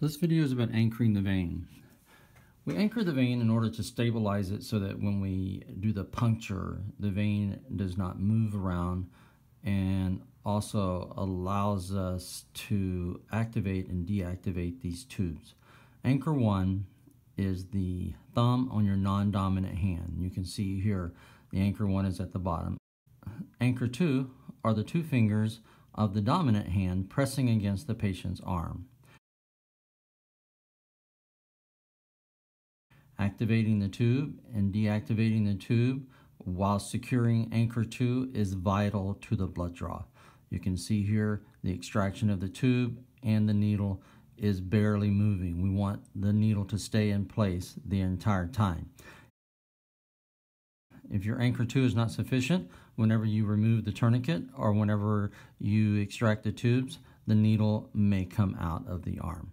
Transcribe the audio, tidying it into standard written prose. So this video is about anchoring the vein. We anchor the vein in order to stabilize it so that when we do the puncture, the vein does not move around and also allows us to activate and deactivate these tubes. Anchor one is the thumb on your non-dominant hand. You can see here the anchor one is at the bottom. Anchor two are the two fingers of the dominant hand pressing against the patient's arm, activating the tube and deactivating the tube while securing anchor 2 is vital to the blood draw. You can see here the extraction of the tube and the needle is barely moving. We want the needle to stay in place the entire time. If your anchor 2 is not sufficient, whenever you remove the tourniquet or whenever you extract the tubes, the needle may come out of the arm.